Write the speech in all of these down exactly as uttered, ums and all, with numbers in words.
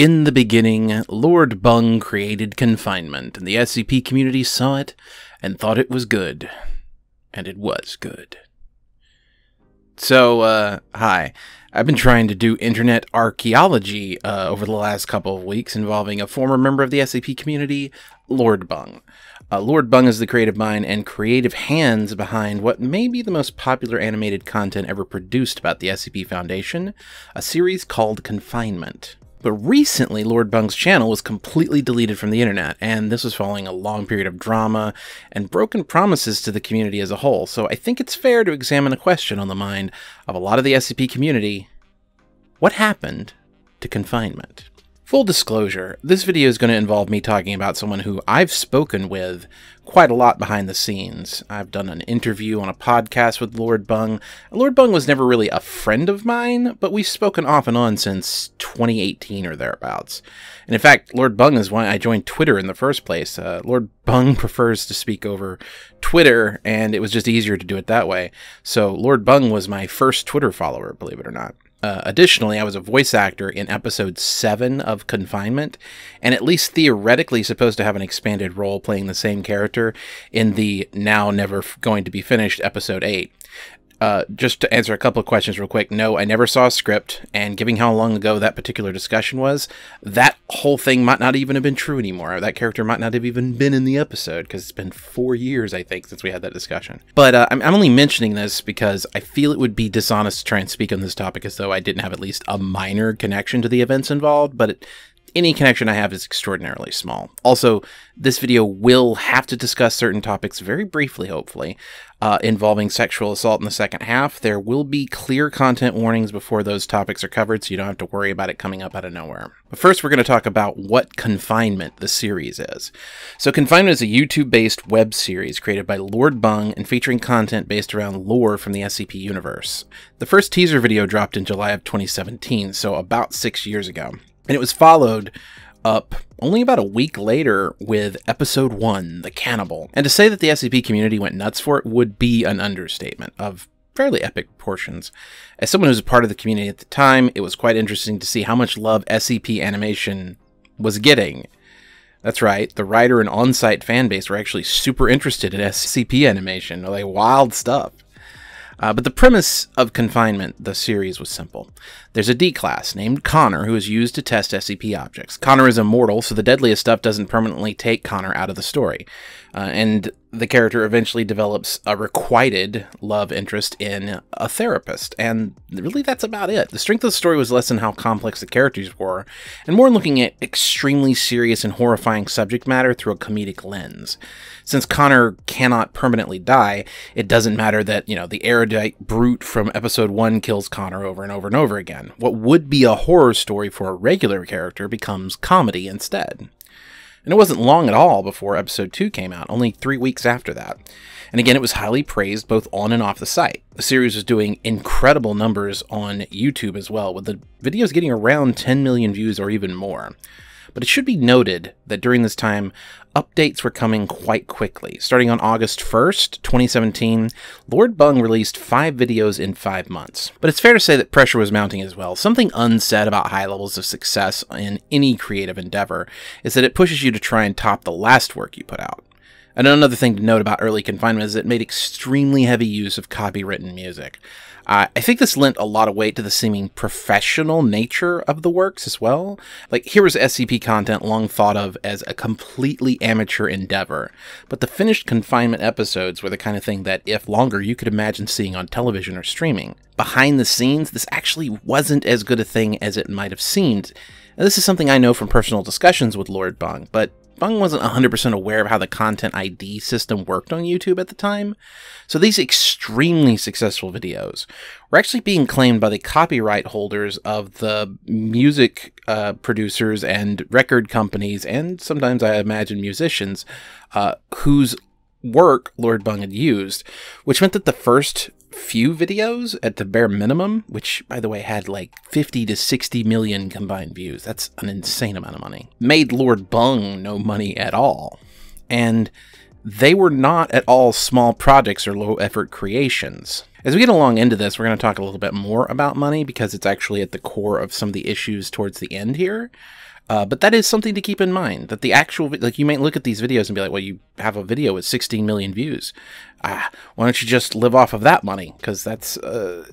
In the beginning, Lord Bung created confinement, and the S C P community saw it and thought it was good. And it was good. So, uh, hi. I've been trying to do internet archaeology uh, over the last couple of weeks involving a former member of the S C P community, Lord Bung. Uh, Lord Bung is the creative mind and creative hands behind what may be the most popular animated content ever produced about the S C P Foundation, a series called Confinement. But recently, Lord Bung's channel was completely deleted from the internet, and this was following a long period of drama and broken promises to the community as a whole, so I think it's fair to examine a question on the mind of a lot of the S C P community. What happened to Confinement? Full disclosure, this video is going to involve me talking about someone who I've spoken with quite a lot behind the scenes. I've done an interview on a podcast with Lord Bung. Lord Bung was never really a friend of mine, but we've spoken off and on since twenty eighteen or thereabouts. And in fact, Lord Bung is why I joined Twitter in the first place. Uh, Lord Bung prefers to speak over Twitter, and it was just easier to do it that way. So Lord Bung was my first Twitter follower, believe it or not. Uh, additionally, I was a voice actor in episode seven of Confinement, and at least theoretically supposed to have an expanded role playing the same character in the now never going to be finished episode eight. Uh, just to answer a couple of questions real quick, no, I never saw a script, and given how long ago that particular discussion was, that whole thing might not even have been true anymore. That character might not have even been in the episode, because it's been four years, I think, since we had that discussion. But uh, I'm, I'm only mentioning this because I feel it would be dishonest to try and speak on this topic as though I didn't have at least a minor connection to the events involved, but it, any connection I have is extraordinarily small. Also, this video will have to discuss certain topics very briefly, hopefully. Uh, involving sexual assault in the second half. There will be clear content warnings before those topics are covered, so you don't have to worry about it coming up out of nowhere. But first, we're going to talk about what Confinement, the series, is. So Confinement is a YouTube-based web series created by Lord Bung and featuring content based around lore from the S C P universe. The first teaser video dropped in July of twenty seventeen, so about six years ago. And it was followed up only about a week later with episode one, The Cannibal. And to say that the S C P community went nuts for it would be an understatement of fairly epic proportions. As someone who was a part of the community at the time, it was quite interesting to see how much love S C P animation was getting. That's right, the writer and on-site fanbase were actually super interested in S C P animation, like wild stuff. Uh, but the premise of Confinement, the series, was simple. There's a D-class named Connor who is used to test S C P objects. Connor is immortal, so the deadliest stuff doesn't permanently take Connor out of the story. Uh, and the character eventually develops a requited love interest in a therapist. And really, that's about it. The strength of the story was less in how complex the characters were, and more in looking at extremely serious and horrifying subject matter through a comedic lens. Since Connor cannot permanently die, it doesn't matter that, you know, the erudite brute from episode one kills Connor over and over and over again. What would be a horror story for a regular character becomes comedy instead. And it wasn't long at all before episode two came out, only three weeks after that. And again, it was highly praised both on and off the site. The series was doing incredible numbers on YouTube as well, with the videos getting around ten million views or even more. But it should be noted that during this time, updates were coming quite quickly. Starting on August first, twenty seventeen, Lord Bung released five videos in five months. But it's fair to say that pressure was mounting as well. Something unsaid about high levels of success in any creative endeavor is that it pushes you to try and top the last work you put out. And another thing to note about early Confinement is it made extremely heavy use of copywritten music. Uh, I think this lent a lot of weight to the seeming professional nature of the works as well. Like, here was S C P content long thought of as a completely amateur endeavor, but the finished Confinement episodes were the kind of thing that, if longer, you could imagine seeing on television or streaming. Behind the scenes, this actually wasn't as good a thing as it might have seemed. And this is something I know from personal discussions with Lord Bung, but Bung wasn't one hundred percent aware of how the content I D system worked on YouTube at the time, so these extremely successful videos were actually being claimed by the copyright holders of the music uh, producers and record companies, and sometimes I imagine musicians, uh, whose work Lord Bung had used, which meant that the first few videos, at the bare minimum, which by the way had like fifty to sixty million combined views, that's an insane amount of money, made Lord Bung no money at all. And they were not at all small projects or low effort creations. As we get along into this, we're going to talk a little bit more about money because it's actually at the core of some of the issues towards the end here. Uh, but that is something to keep in mind, that the actual, like, you might look at these videos and be like, well, you have a video with sixteen million views. Ah, why don't you just live off of that money? Because that's uh,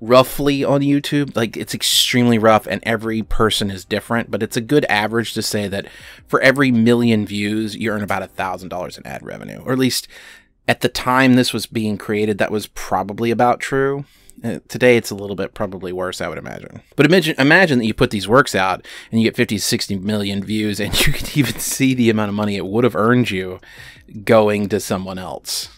roughly on YouTube, like, it's extremely rough and every person is different, but it's a good average to say that for every million views, you earn about a thousand dollars in ad revenue, or at least at the time this was being created, that was probably about true. Today, it's a little bit probably worse, I would imagine. But imagine, imagine that you put these works out and you get fifty, sixty million views, and you could even see the amount of money it would have earned you going to someone else.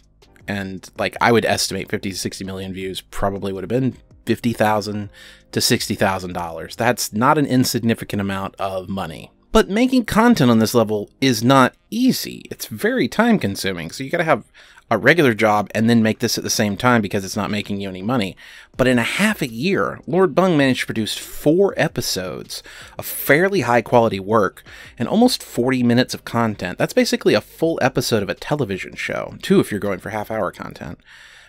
And like, I would estimate fifty to sixty million views probably would have been fifty thousand to sixty thousand dollars. That's not an insignificant amount of money. But making content on this level is not easy. It's very time consuming. So you got to have a regular job and then make this at the same time because it's not making you any money. But in a half a year, Lord Bung managed to produce four episodes of fairly high quality work and almost forty minutes of content. That's basically a full episode of a television show, too, if you're going for half hour content.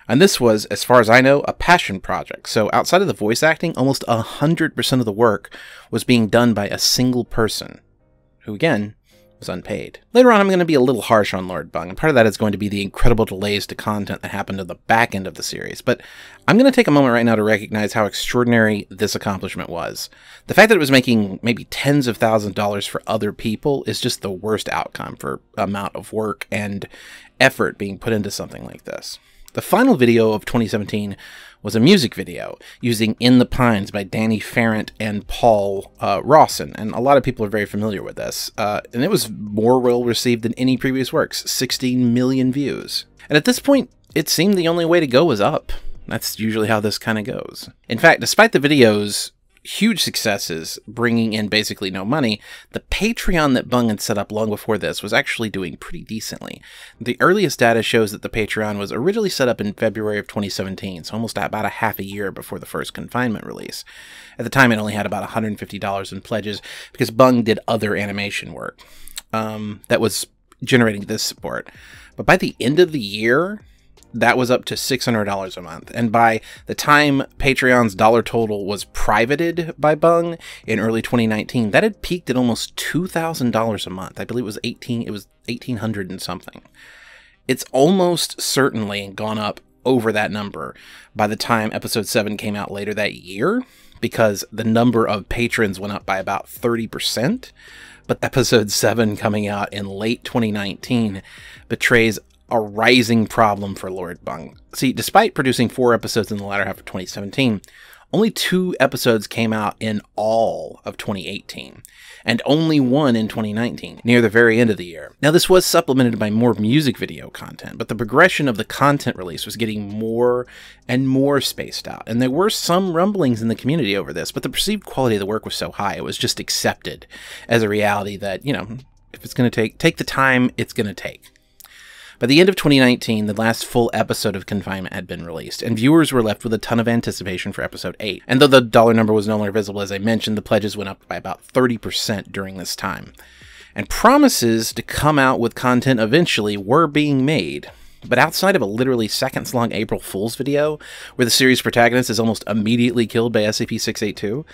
And this was, as far as I know, a passion project. So outside of the voice acting, almost one hundred percent of the work was being done by a single person, who again was unpaid. Later on, I'm going to be a little harsh on Lord Bung, and part of that is going to be the incredible delays to content that happened at the back end of the series, but I'm going to take a moment right now to recognize how extraordinary this accomplishment was. The fact that it was making maybe tens of thousands of dollars for other people is just the worst outcome for amount of work and effort being put into something like this. The final video of twenty seventeen was a music video using In the Pines by Danny Farrant and Paul uh, Rawson, and a lot of people are very familiar with this, uh, and it was more well received than any previous works, sixteen million views. And at this point, it seemed the only way to go was up. That's usually how this kind of goes. In fact, despite the video's huge successes bringing in basically no money, the Patreon that Bung had set up long before this was actually doing pretty decently. The earliest data shows that the Patreon was originally set up in February of twenty seventeen, so almost about a half a year before the first Confinement release. At the time, it only had about one hundred fifty dollars in pledges because Bung did other animation work um, that was generating this support. But by the end of the year, that was up to six hundred dollars a month. And by the time Patreon's dollar total was privated by Bung in early twenty nineteen, that had peaked at almost two thousand dollars a month. I believe it was eighteen, it was eighteen hundred and something. It's almost certainly gone up over that number by the time episode seven came out later that year, because the number of patrons went up by about thirty percent. But episode seven coming out in late twenty nineteen betrays a rising problem for Lord Bung. See, despite producing four episodes in the latter half of twenty seventeen, only two episodes came out in all of twenty eighteen, and only one in twenty nineteen, near the very end of the year. Now, this was supplemented by more music video content, but the progression of the content release was getting more and more spaced out, and there were some rumblings in the community over this, but the perceived quality of the work was so high, it was just accepted as a reality that, you know, if it's going to take, take the time it's going to take. By the end of twenty nineteen, the last full episode of Confinement had been released, and viewers were left with a ton of anticipation for episode eight. And though the dollar number was no longer visible, as I mentioned, the pledges went up by about thirty percent during this time. And promises to come out with content eventually were being made. But outside of a literally seconds-long April Fool's video, where the series protagonist is almost immediately killed by S C P six eighty-two,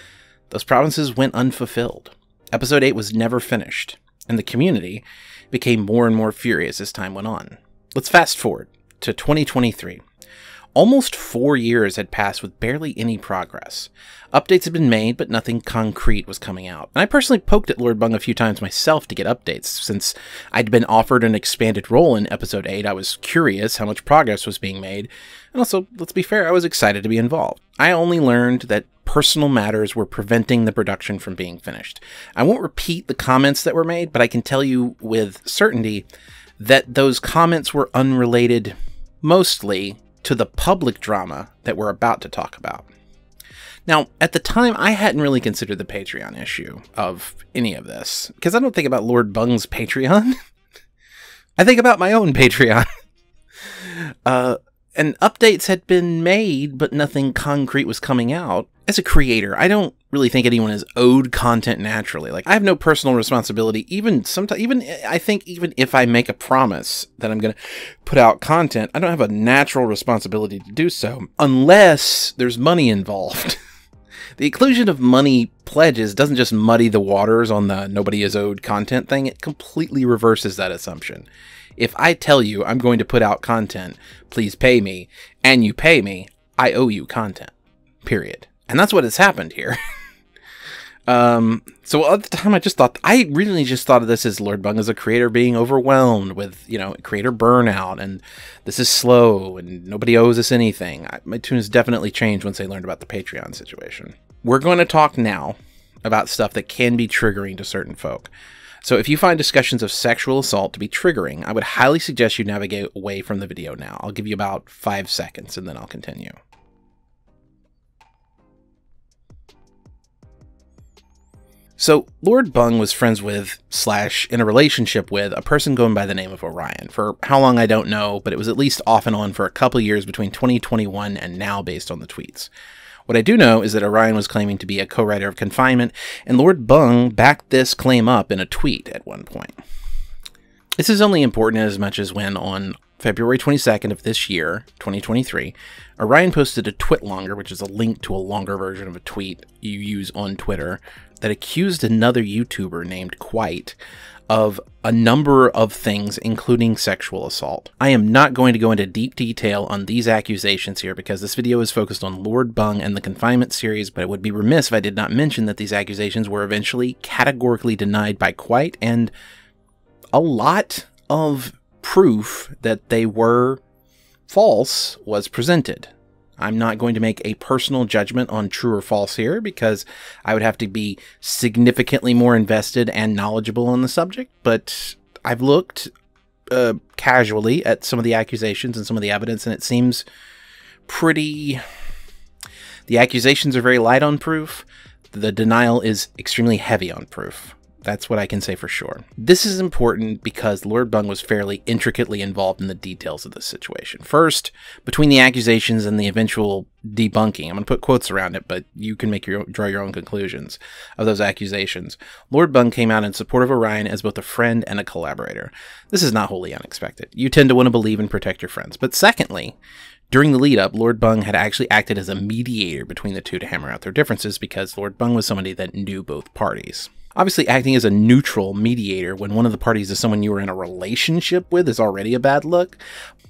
those promises went unfulfilled. Episode eight was never finished, and the community became more and more furious as time went on. Let's fast forward to twenty twenty-three. Almost four years had passed with barely any progress. Updates had been made, but nothing concrete was coming out. And I personally poked at Lord Bung a few times myself to get updates. Since I'd been offered an expanded role in episode eight, I was curious how much progress was being made. And also, let's be fair, I was excited to be involved. I only learned that personal matters were preventing the production from being finished. I won't repeat the comments that were made, but I can tell you with certainty that those comments were unrelated, mostly, to the public drama that we're about to talk about. Now, at the time, I hadn't really considered the Patreon issue of any of this, because I don't think about Lord Bung's Patreon. I think about my own Patreon. uh, and updates had been made, but nothing concrete was coming out. As a creator, I don't really think anyone is owed content naturally. Like, I have no personal responsibility, even sometimes, even I think even if I make a promise that I'm going to put out content, I don't have a natural responsibility to do so, unless there's money involved. The inclusion of money pledges doesn't just muddy the waters on the nobody is owed content thing, it completely reverses that assumption. If I tell you I'm going to put out content, please pay me, and you pay me, I owe you content, period. And that's what has happened here. um, so at the time I just thought, I really just thought of this as Lord Bung as a creator being overwhelmed with, you know, creator burnout, and this is slow, and nobody owes us anything. I, my tune has definitely changed once I learned about the Patreon situation. We're going to talk now about stuff that can be triggering to certain folk. So if you find discussions of sexual assault to be triggering, I would highly suggest you navigate away from the video now. I'll give you about five seconds and then I'll continue. So Lord Bung was friends with, slash in a relationship with, a person going by the name of Orion. For how long I don't know, but it was at least off and on for a couple years between twenty twenty-one and now based on the tweets. What I do know is that Orion was claiming to be a co-writer of Confinement, and Lord Bung backed this claim up in a tweet at one point. This is only important as much as when, on February twenty-second of this year, twenty twenty-three, Orion posted a twitlonger, which is a link to a longer version of a tweet you use on Twitter, that accused another YouTuber named Quite of a number of things, including sexual assault. I am not going to go into deep detail on these accusations here because this video is focused on Lord Bung and the Confinement series, but it would be remiss if I did not mention that these accusations were eventually categorically denied by Quite, and a lot of proof that they were false was presented. I'm not going to make a personal judgment on true or false here because I would have to be significantly more invested and knowledgeable on the subject, but I've looked uh, casually at some of the accusations and some of the evidence, and it seems pretty... The accusations are very light on proof. The denial is extremely heavy on proof. That's what I can say for sure. This is important because Lord Bung was fairly intricately involved in the details of this situation. First, between the accusations and the eventual debunking, I'm going to put quotes around it, but you can make your own, draw your own conclusions of those accusations. Lord Bung came out in support of Orion as both a friend and a collaborator. This is not wholly unexpected. You tend to want to believe and protect your friends. But secondly, during the lead-up, Lord Bung had actually acted as a mediator between the two to hammer out their differences because Lord Bung was somebody that knew both parties. Obviously, acting as a neutral mediator when one of the parties is someone you were in a relationship with is already a bad look.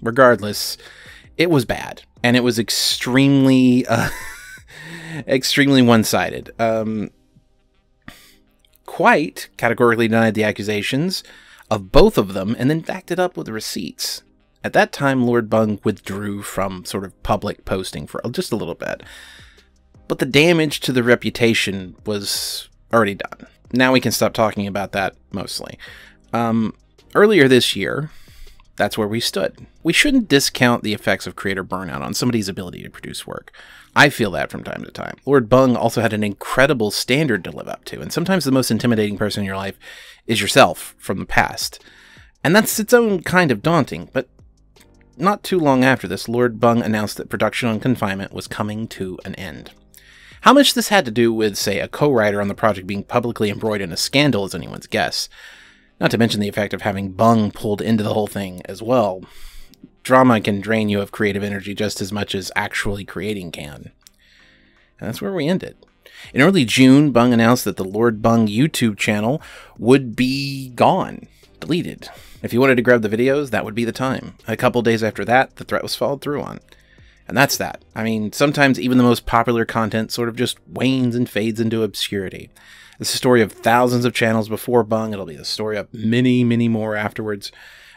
Regardless, it was bad, and it was extremely, uh, extremely one-sided. Um, Quite categorically denied the accusations of both of them and then backed it up with receipts. At that time, Lord Bung withdrew from sort of public posting for just a little bit, but the damage to the reputation was already done. Now we can stop talking about that mostly. Um, earlier this year, that's where we stood. We shouldn't discount the effects of creator burnout on somebody's ability to produce work. I feel that from time to time. Lord Bung also had an incredible standard to live up to, and sometimes the most intimidating person in your life is yourself from the past. And that's its own kind of daunting, but not too long after this, Lord Bung announced that production on Confinement was coming to an end. How much this had to do with, say, a co-writer on the project being publicly embroiled in a scandal is anyone's guess. Not to mention the effect of having Bung pulled into the whole thing as well. Drama can drain you of creative energy just as much as actually creating can. And that's where we ended. In early June, Bung announced that the Lord Bung YouTube channel would be gone. Deleted. If you wanted to grab the videos, that would be the time. A couple days after that, the threat was followed through on. And that's that. I mean, sometimes even the most popular content sort of just wanes and fades into obscurity. It's the story of thousands of channels before Bung. It'll be the story of many, many more afterwards.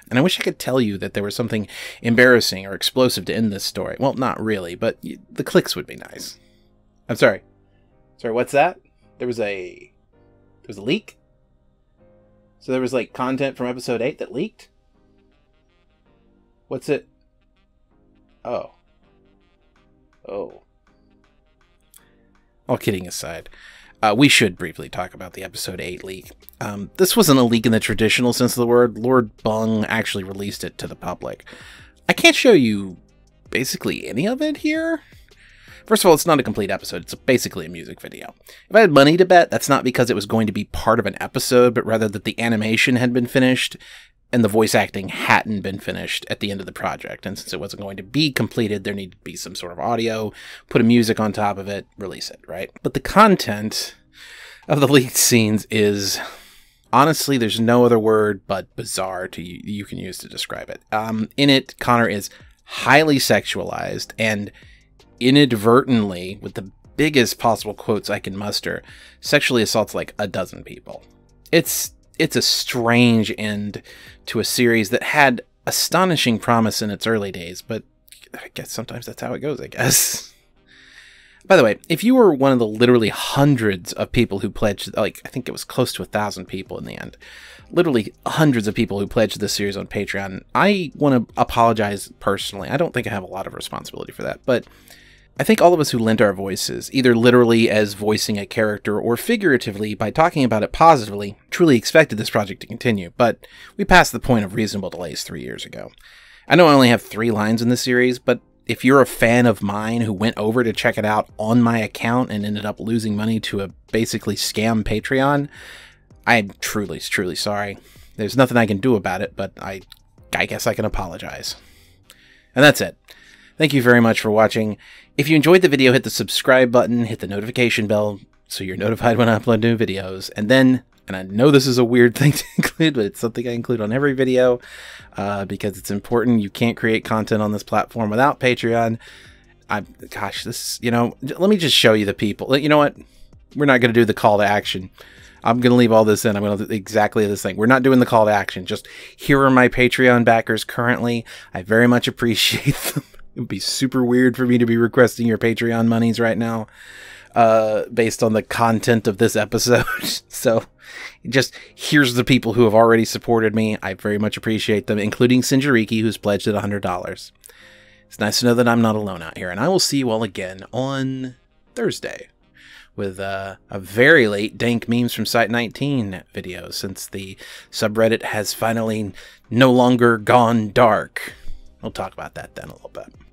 And I wish I could tell you that there was something embarrassing or explosive to end this story. Well, not really, but you, the clicks would be nice. I'm sorry. Sorry, what's that? There was a... There was a leak? So there was, like, content from episode eight that leaked? What's it? Oh. Oh. All kidding aside, uh, we should briefly talk about the episode eight leak. Um, this wasn't a leak in the traditional sense of the word. Lord Bung actually released it to the public. I can't show you basically any of it here. First of all, it's not a complete episode. It's basically a music video. If I had money to bet, that's not because it was going to be part of an episode, but rather that the animation had been finished and the voice acting hadn't been finished at the end of the project. And since it wasn't going to be completed, there needed to be some sort of audio, put a music on top of it, release it, right? But the content of the leaked scenes is... honestly, there's no other word but bizarre to you, you can use to describe it. Um, in it, Connor is highly sexualized and inadvertently, with the biggest possible quotes I can muster, sexually assaults like a dozen people. It's it's a strange end to a series that had astonishing promise in its early days, but I guess sometimes that's how it goes, I guess. By the way, if you were one of the literally hundreds of people who pledged, like, I think it was close to a thousand people in the end, literally hundreds of people who pledged this series on Patreon, I want to apologize personally. I don't think I have a lot of responsibility for that, but I think all of us who lent our voices, either literally as voicing a character or figuratively by talking about it positively, truly expected this project to continue, but we passed the point of reasonable delays three years ago. I know I only have three lines in this series, but if you're a fan of mine who went over to check it out on my account and ended up losing money to a basically scam Patreon, I'm truly, truly sorry. There's nothing I can do about it, but I, I guess I can apologize. And that's it. Thank you very much for watching. If you enjoyed the video, hit the subscribe button, hit the notification bell so you're notified when I upload new videos. And then, and I know this is a weird thing to include, but it's something I include on every video uh, because it's important. You can't create content on this platform without Patreon. I, gosh, this, you know, let me just show you the people. You know what? We're not going to do the call to action. I'm going to leave all this in. I'm going to do exactly this thing. We're not doing the call to action. Just here are my Patreon backers currently. I very much appreciate them. It would be super weird for me to be requesting your Patreon monies right now. Uh, based on the content of this episode. So just here's the people who have already supported me. I very much appreciate them, including Sinjariki, who's pledged at one hundred dollars. It's nice to know that I'm not alone out here, and I will see you all again on Thursday with uh, a very late Dank Memes from Site nineteen video, since the subreddit has finally no longer gone dark. We'll talk about that then a little bit.